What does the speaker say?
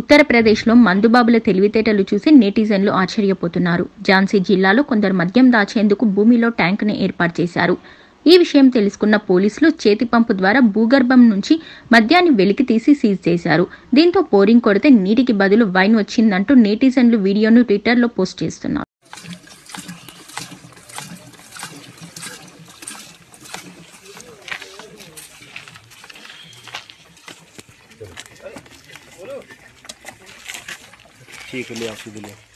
ఉత్తరప్రదేశ్లో మందుబాబుల తెలివితేటలు చూసి నెటిజన్లు ఆశ్చర్యపోతున్నారు. ఝాన్సీ జిల్లాలో కొందరు మద్యం దాచేందుకు భూమిలో ట్యాంకును ఏర్పాటు చేశారు. ఈ విషయం తెలుసుకున్న పోలీసులు చేతిపంపు ద్వారా భూగర్భం నుంచి మద్యాన్ని వెలికి తీసి సీజ్ చేశారు. దీంతో పోరింగ్ కొడితే నీటికి బదులు వైన్ వచ్చిందంటూ నెటిజన్లు వీడియోను ట్విట్టర్లో పోస్ట్ చేస్తున్నారు. ठीक है, ले आप ले